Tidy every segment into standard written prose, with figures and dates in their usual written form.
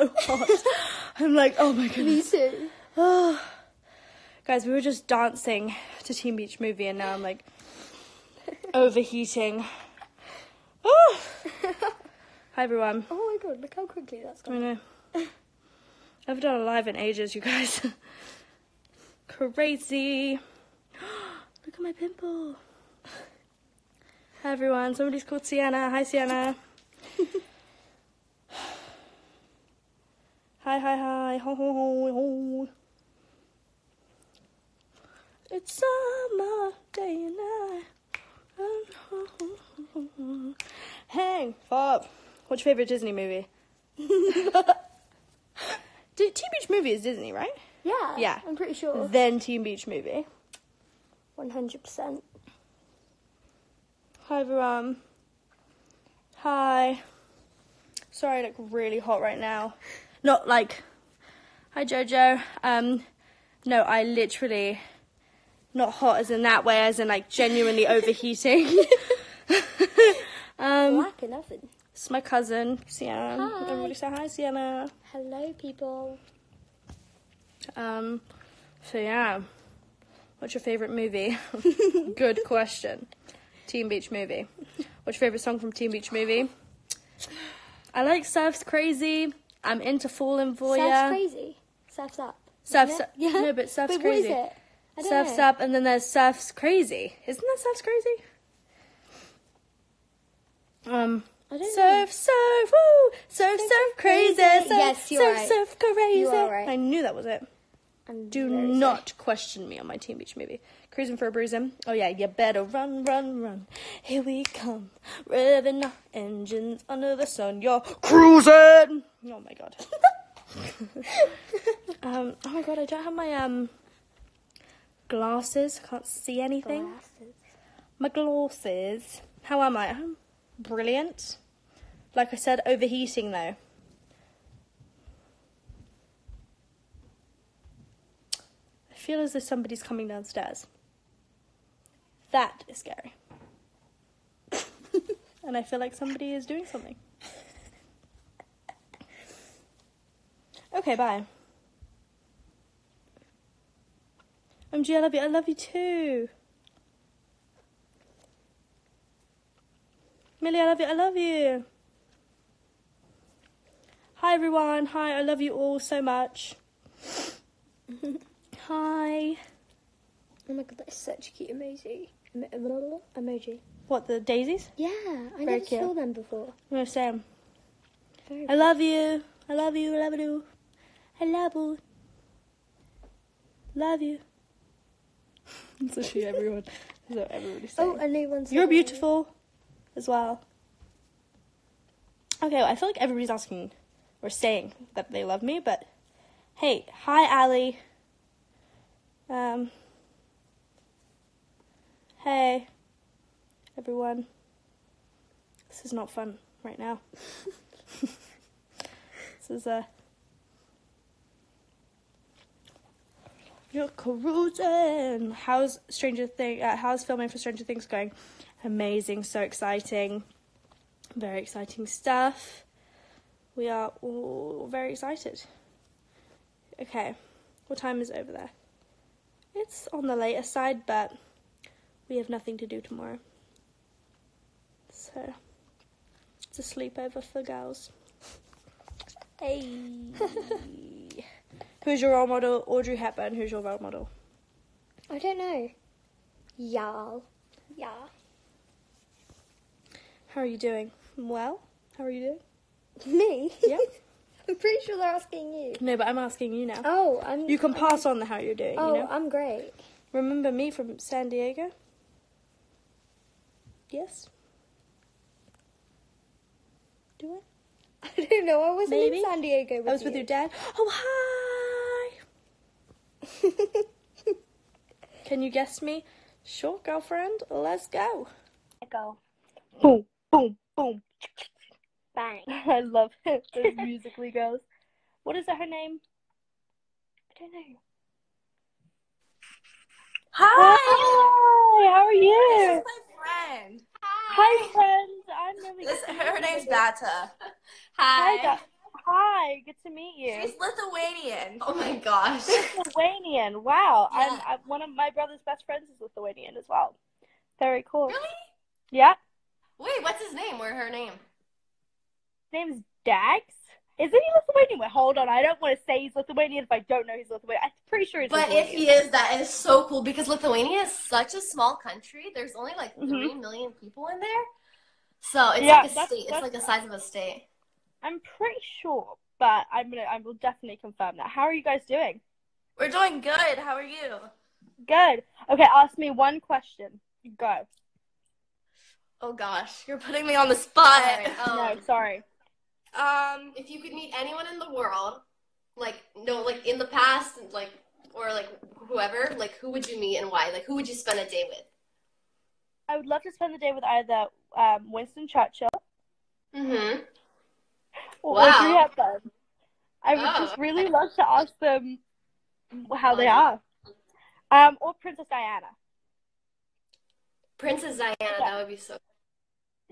so hot. I'm like, oh my goodness. Me too. Oh. Guys, we were just dancing to Teen Beach Movie and now I'm like overheating. Oh. Hi everyone. Oh my god, look how quickly that's gone. I know. I haven't done a live in ages, you guys. Crazy. Look at my pimple. Hi everyone, somebody's called Sienna. Hi Sienna. Hi, hi, hi. Ho, ho, ho, ho. It's summer, day and night. Hang, fop. What's your favourite Disney movie? Teen Beach Movie is Disney, right? Yeah. Yeah. I'm pretty sure. Then Teen Beach Movie. 100%. Hi, everyone. Hi. Sorry, I look really hot right now. Not like... Hi, Jojo. No, I literally... Not hot as in that way, as in like genuinely overheating. Black and oven. It's my cousin, Sienna. Hi. Everybody say hi, Sienna. Hello, people. So yeah. What's your favourite movie? Good question. Teen Beach Movie. What's your favourite song from Teen Beach Movie? I like Surf's Crazy. I'm into Falling for Ya. Surf's Crazy? Surf's Up. Surf's Up. Yeah. No, but Surf's Crazy. What is it? Surf's know. Up, and then there's Surf's Crazy. Isn't that Surf's Crazy? I don't surf, know. Surf, woo! Surf, surf, surf crazy. Surf, yes, you're surf, right. Surf, crazy. You are right. I knew that was it. I'm Do not sorry. Question me on my Teen Beach Movie. Cruising for a bruising. Oh yeah, you better run, run, run. Here we come, revving our engines under the sun. You're cruising. Oh my god. Oh my god, I don't have my glasses. I can't see anything. Glasses. My glasses. How am I? I'm brilliant. Like I said, overheating though. I feel as if somebody's coming downstairs. That is scary. And I feel like somebody is doing something. Okay, bye. MG, I love you. I love you too. Millie, I love you. I love you. Hi, everyone. Hi, I love you all so much. Hi. Oh my god, that is such a cute emoji. Emoji. What, the daisies? Yeah, I never saw them before. No, same. I love you. I love you. I love you. I love you. Love you. That's literally everyone. That's what everybody's saying. Oh, a new one's You're beautiful me. As well. Okay, well, I feel like everybody's asking or saying that they love me, but hey, hi, Ali. Hey, everyone. This is not fun right now. This is a... You're cruising. How's Stranger Things? How's filming for Stranger Things going? Amazing, so exciting, very exciting stuff. We are all very excited. Okay, what time is it over there? It's on the later side, but we have nothing to do tomorrow, so it's a sleepover for girls. Hey. Who's your role model? Audrey Hepburn, who's your role model? I don't know. Y'all. Yeah. How are you doing? Well, how are you doing? Me? Yeah. I'm pretty sure they're asking you. No, but I'm asking you now. Oh, I'm... You can pass on the how you're doing, you know? Oh, I'm great. Remember me from San Diego? Yes? Do I? I don't know, I wasn't in San Diego with you. I was with your dad. Oh, hi! Can you guess me? Sure, girlfriend. Let's go. I go. Boom, boom, boom. Bang. I love it. Those musically girls. What is her name? I don't know. Hi. Hi. How are you? This is my friend. Hi. Hi, friends. I'm really. Her name's Bata. Hi. Hi, Hi, good to meet you. She's Lithuanian. Oh my gosh. Lithuanian. Wow. Yeah. I'm one of my brother's best friends is Lithuanian as well. Very cool. Really? Yeah. Wait, what's his name or her name? His name's Dax. Isn't he Lithuanian? Wait, hold on. I don't want to say he's Lithuanian if I don't know he's Lithuanian. I'm pretty sure he's Lithuanian. But if he is, that is so cool because Lithuania is such a small country. There's only like 3 million people in there. So it's like a state. It's like the size of a state. I'm pretty sure, but I will definitely confirm that. How are you guys doing? We're doing good. How are you? Good. Okay, ask me one question. Go. Oh gosh, you're putting me on the spot. Right. No, sorry. If you could meet anyone in the world, like in the past, or whoever, who would you meet and why? Who would you spend a day with? I would love to spend the day with either Winston Churchill. Mm-hmm. Or Audrey Hepburn. I would just really love to ask them how they are. Or Princess Diana. Princess Diana, that would be so.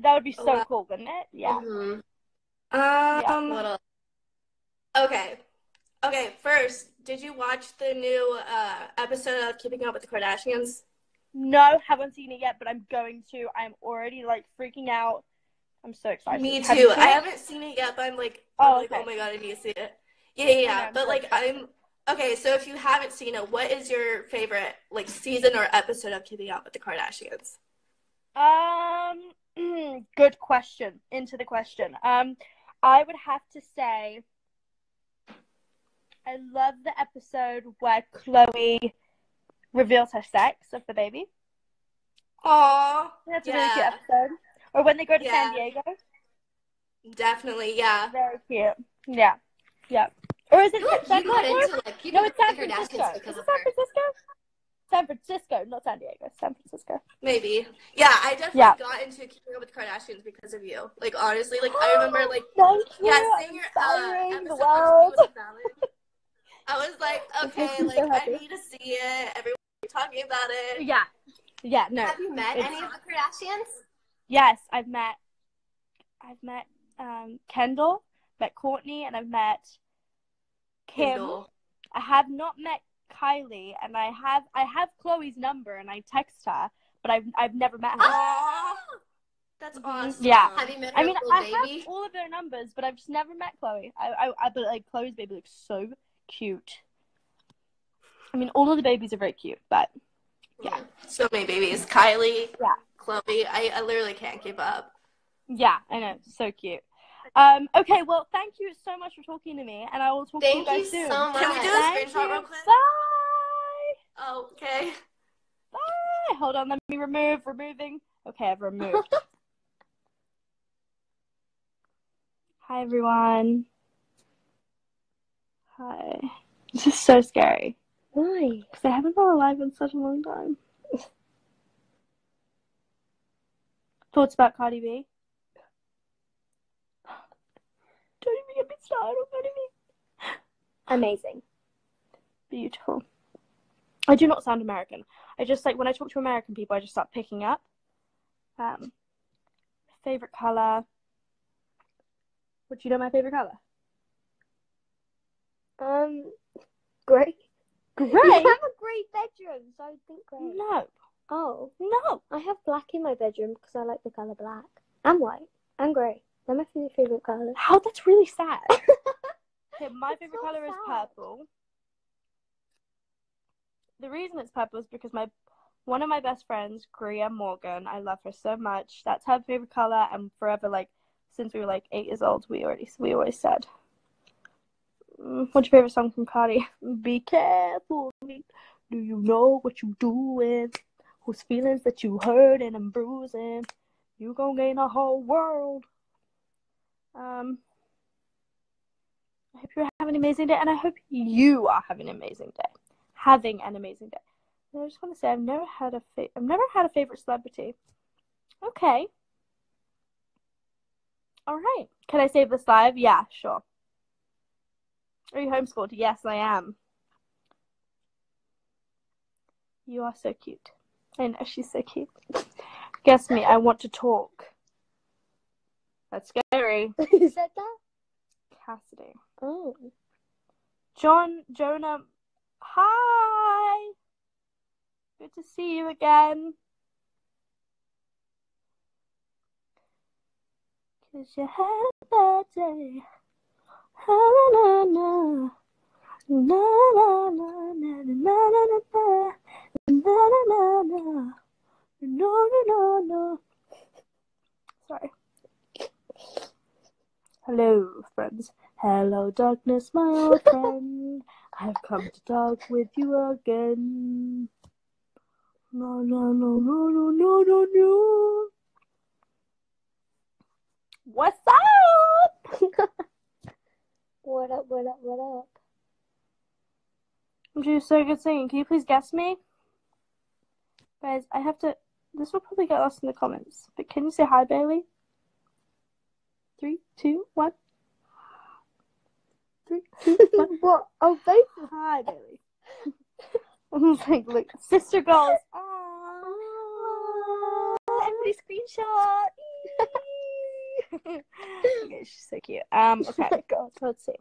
That would be so cool, wouldn't it? Yeah. Mm-hmm. Okay, first, did you watch the new episode of Keeping Up with the Kardashians? No, haven't seen it yet, but I'm going to. I'm already, freaking out. I'm so excited. Me too. I haven't seen it yet, but I'm oh my god, I need to see it. Yeah. But, okay, so if you haven't seen it, what is your favorite, season or episode of Keeping Up with the Kardashians? Good question. Into the question. I would have to say I love the episode where Chloe reveals her sex of the baby. Aww. That's a really cute episode. Or when they go to San Diego. Definitely, yeah. Very cute. Yeah. Yeah. Or is it San Francisco? No, it's San Francisco. Is it San Francisco? San Francisco, not San Diego. San Francisco. Maybe. Yeah, I definitely got into Keeping Up with the Kardashians because of you. Honestly, I remember, seeing your episode with Fallon. I was like, okay, I need to see it. Everyone's talking about it. Yeah. Yeah, no. Have you met any of the Kardashians? Yes, I've met Kendall, met Kourtney, and I've met Kim. Kendall. I have not met Kylie, and I have Chloe's number, and I text her, but I've never met her. Oh, that's awesome. Yeah, have you met her baby? Have all of their numbers, but I've just never met Chloe. But Chloe's baby looks so cute. I mean, all of the babies are very cute, but yeah, so many babies. Kylie, yeah, Chloe. I literally can't keep up. Yeah, I know, so cute. Okay, well, thank you so much for talking to me, and I will talk to you guys soon. Thank you so much. Can we do a screenshot real quick? Bye! Oh, okay. Bye! Hold on, let me remove. Removing. Okay, I've removed. Hi, everyone. Hi. This is so scary. Why? Because I haven't been alive in such a long time. Thoughts about Cardi B? Don't even get me started on Cardi B. Amazing. Beautiful. I do not sound American. I just, when I talk to American people, I just start picking up. Favorite color. Would you know my favorite color? Gray. Gray? You have a gray bedroom, so I think gray. No. Oh. No. I have black in my bedroom because I like the color black. And white. And gray. They're my favorite color. How? That's really sad. Okay, my favorite color is purple. The reason it's purple is because one of my best friends, Greer Morgan, I love her so much. That's her favorite color, and forever, since we were 8 years old, we always said. What's your favorite song from Cardi? Be careful. Do you know what you doing? Whose feelings that you hurting and bruising? You gonna gain a whole world. I hope you have an amazing day, and I hope you are having an amazing day. And I just want to say I've never had a favorite celebrity. Okay. All right. Can I save this live? Yeah, sure. Are you homeschooled? Yes, I am. You are so cute. I know, she's so cute. Guess me, I want to talk. That's scary. Is that? capacity. Oh. Jonah, hi! Good to see you again. Cause you had a bad day. Na na na na na na na na na na na. No, no, no, no. Sorry. Hello, friends. Hello, darkness, my old friend. I've come to talk with you again. No, no, no, no, no, no, no, no. What's up? What up, what up, what up? I'm doing so good singing. Can you please guess me? Guys, I have to... This will probably get lost in the comments, but can you say hi, Bailey? 3, 2, 1. 3, 2, 1. What? Oh, Bailey. Hi, Bailey. I was like, look, sister goals. Oh, everybody screenshot. Okay, she's so cute. Okay, God, let's see.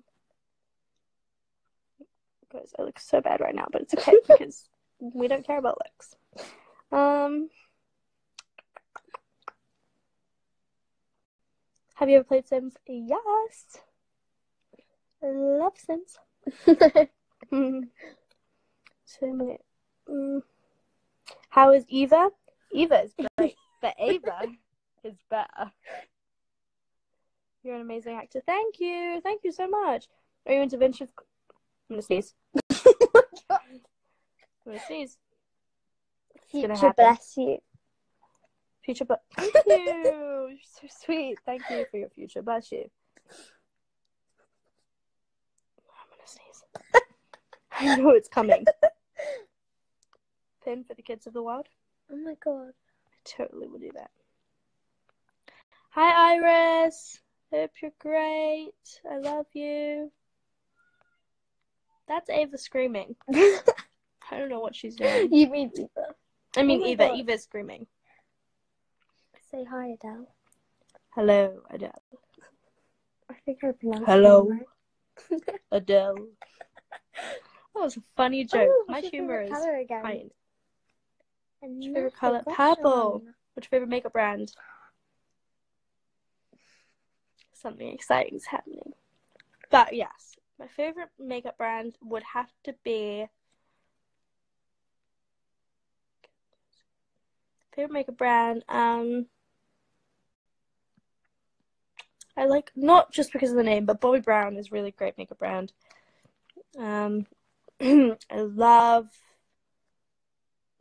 Because I look so bad right now, but it's okay because we don't care about looks. Have you ever played Sims? Yes. I love Sims. So many. How is Eva? Eva is great, but Ava is better. You're an amazing actor. Thank you. Thank you so much. Are you into venture? I'm going to sneeze. Future bless you. Future bless you. You're so sweet. Thank you for your future bless you. I'm gonna sneeze. I know it's coming. Finn for the kids of the world. Oh my god. I totally will do that. Hi Iris. Hope you're great. I love you. That's Ava screaming. I don't know what she's doing. You mean Eva? I mean Eva. God. Eva's screaming. Say hi, Adele. Hello, Adele. I think I pronounced it. Hello, right. Adele. That was a funny joke. Oh, my humor is fine. What's your favorite color? Purple. What's your favorite makeup brand? Something exciting is happening. But yes, my favorite makeup brand would have to be. Favorite makeup brand, I like, not just because of the name, but Bobby Brown is really great makeup brand. I love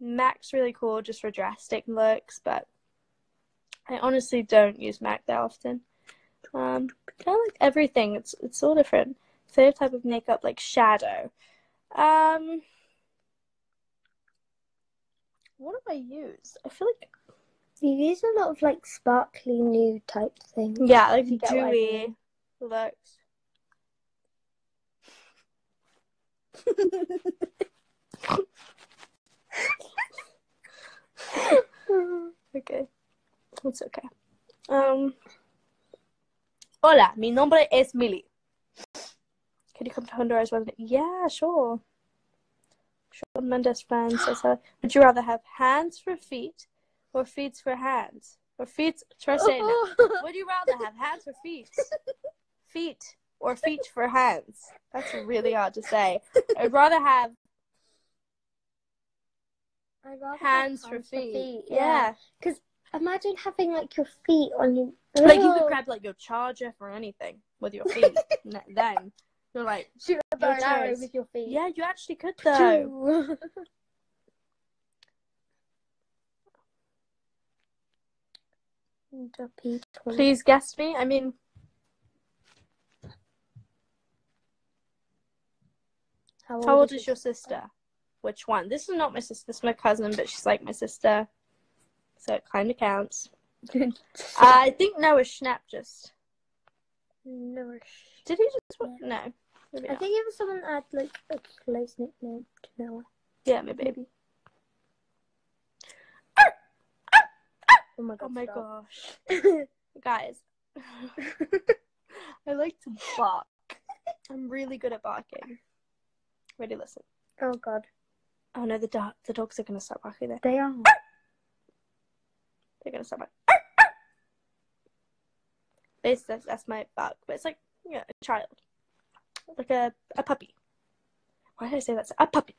MAC's really cool just for drastic looks, but I honestly don't use MAC that often. Kind of like everything, it's all different. Favorite type of makeup, like shadow. What do I use? I feel like you use a lot of like sparkly nude type things. Yeah, like dewy looks. Okay, it's okay. Hola, mi nombre es Millie. Can you come to Honduras one day? Yeah, sure. Mendes friends. So would you rather have hands for feet or feet for hands? Or feet for Sienna? Would you rather have hands for feet? Feet or feet for hands? That's really hard to say. I'd rather have hands for feet. Yeah. Because imagine having like your feet on your... Like you could grab like your charger for anything with your feet. Then you're like... Shoot a bow and arrow with your feet. Yeah, you actually could though. Please guess me. I mean... How old is your sister? Which one? This is not my sister. This is my cousin, but she's like my sister. So it kind of counts. I think Noah Schnapp just... Noah Schnapp. Did he just... Yeah. No. Maybe I think it was someone that had like a close nickname to Noah. Yeah, maybe. Oh my god! Oh my gosh, guys! I like to bark I'm really good at barking. Ready, listen. Oh, God. Oh, no, the dogs are going to start barking there. They are. They're going to start barking. That's my bark. But it's like, yeah, a child. Like a puppy. Why did I say that? A puppy.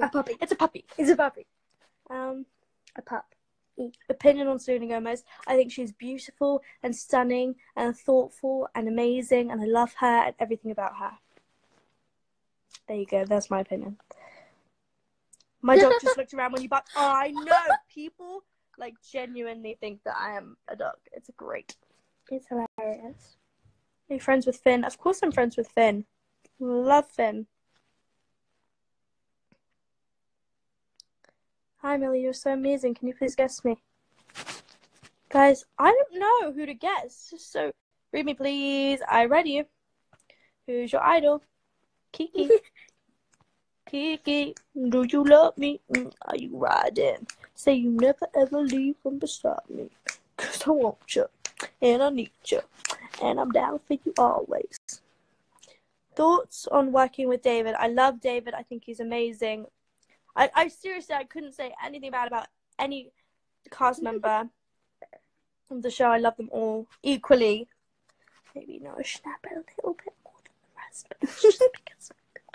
A puppy. It's a puppy. It's a puppy. A pup. Opinion on Selena Gomez. I think she's beautiful and stunning and thoughtful and amazing, and I love her and everything about her. There you go. That's my opinion. My dog just looked around when you barked. Oh, I know. People like genuinely think that I am a dog. It's great. It's hilarious. Are you friends with Finn? Of course I'm friends with Finn. Love Finn. Hi, Millie, you're so amazing. Can you please guess me? Guys, I don't know who to guess. So, read me, please. I read you. Who's your idol? Kiki. Kiki, do you love me? Are you riding? Say you never ever leave from beside me. Because I want you. And I need you. And I'm down for you always. Thoughts on working with David? I love David. I think he's amazing. I seriously, I couldn't say anything bad about any cast member of the show. I love them all equally. Maybe Noah Schnapp a little bit more than the rest, but it's just because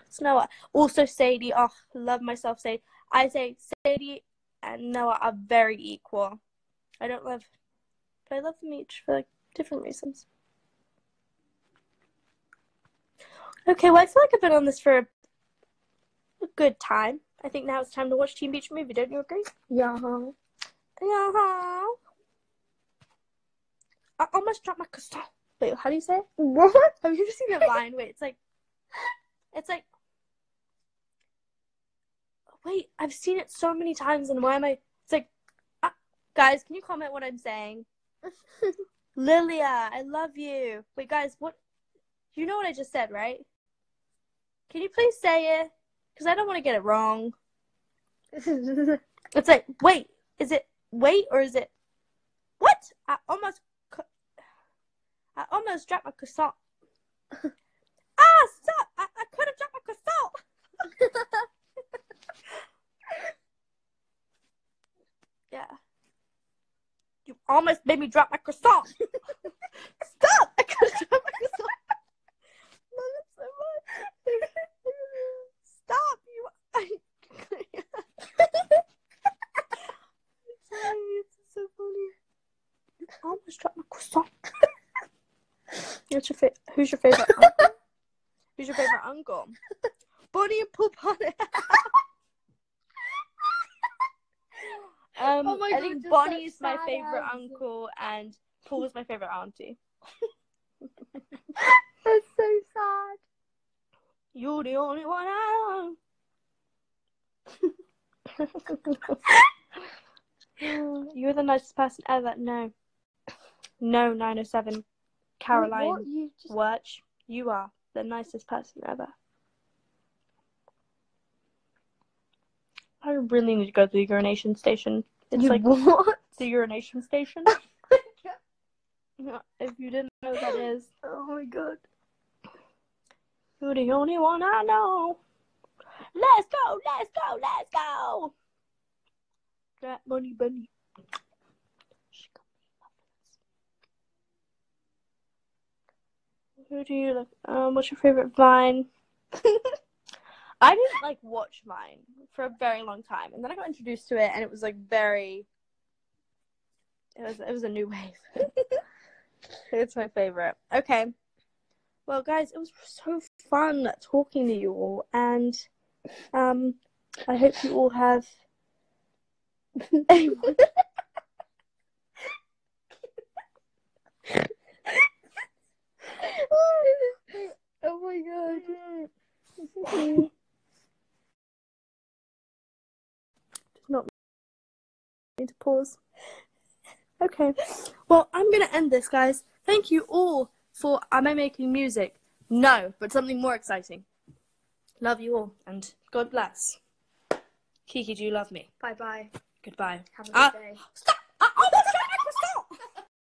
it's Noah. Also Sadie, oh, love myself Sadie. I say Sadie and Noah are very equal. I don't love, but I love them each for like, different reasons. Okay, well I feel like I've been on this for a good time. I think now it's time to watch Teen Beach Movie, don't you agree? Yeah. Yeah. I almost dropped my croissant. Wait, how do you say it? What? Have you seen that line? Wait, it's like, wait, I've seen it so many times and why am I, it's like, guys, can you comment what I'm saying? Lilia, I love you. Wait, guys, what, you know what I just said, right? Can you please say it? Because I don't want to get it wrong. It's like, wait. Is it wait or is it what? I almost dropped my croissant. Stop. I could have dropped my croissant. Yeah. You almost made me drop my croissant. Stop. I could have dropped my croissant. Stop you! It's so funny. You almost dropped my croissant. Who's your favorite? Uncle? Who's your favorite uncle? Bonnie and Poop on it. Oh my God, I think Bonnie is my favorite uncle, and Paul is my favorite auntie. That's so sad. You're the only one I love. You're the nicest person ever. No. No, 907. Caroline Wirch. You are the nicest person ever. I really need to go to the urination station. It's you like what? The urination station. If you didn't know what that is. Oh my God. You're the only one I know. Let's go, let's go, let's go. That money bunny. Who do you like? What's your favorite Vine? I didn't like watch Vine for a very long time, and then I got introduced to it, and it was like very. It was a new wave. It's my favorite. Okay. Well, guys, it was so fun talking to you all, and I hope you all have. Oh my God! Did not need to pause. Okay, well, I'm gonna end this, guys. Thank you all. For am I making music? No, but something more exciting. Love you all and God bless. Kiki, do you love me? Bye bye. Goodbye. Have a good day. Stop!